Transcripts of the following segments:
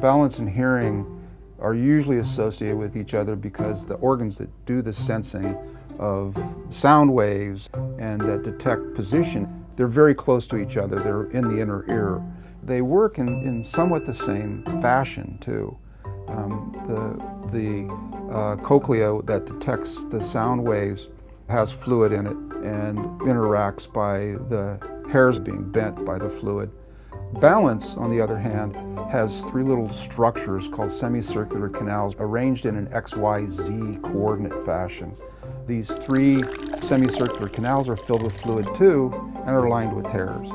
balance and hearing are usually associated with each other because the organs that do the sensing of sound waves and that detect position, they're very close to each other. They're in the inner ear. They work in somewhat the same fashion too. The cochlea that detects the sound waves has fluid in it and interacts by the hairs being bent by the fluid. Balance, on the other hand, has three little structures called semicircular canals arranged in an XYZ coordinate fashion. These three semicircular canals are filled with fluid too and are lined with hairs.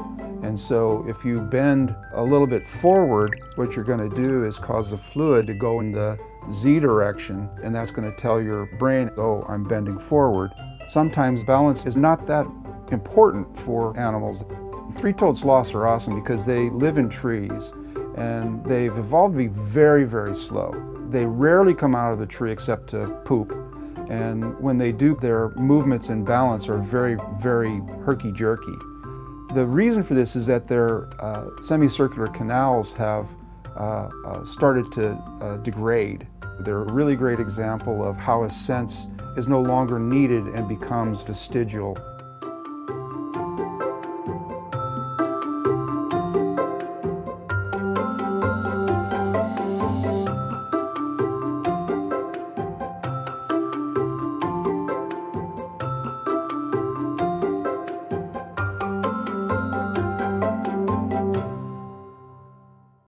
And so if you bend a little bit forward, what you're going to do is cause the fluid to go in the Z direction, and that's going to tell your brain, oh, I'm bending forward. Sometimes balance is not that important for animals. Three-toed sloths are awesome because they live in trees and they've evolved to be very, very slow. They rarely come out of the tree except to poop, and when they do, their movements in balance are very, very herky-jerky. The reason for this is that their semicircular canals have started to degrade. They're a really great example of how a sense is no longer needed and becomes vestigial.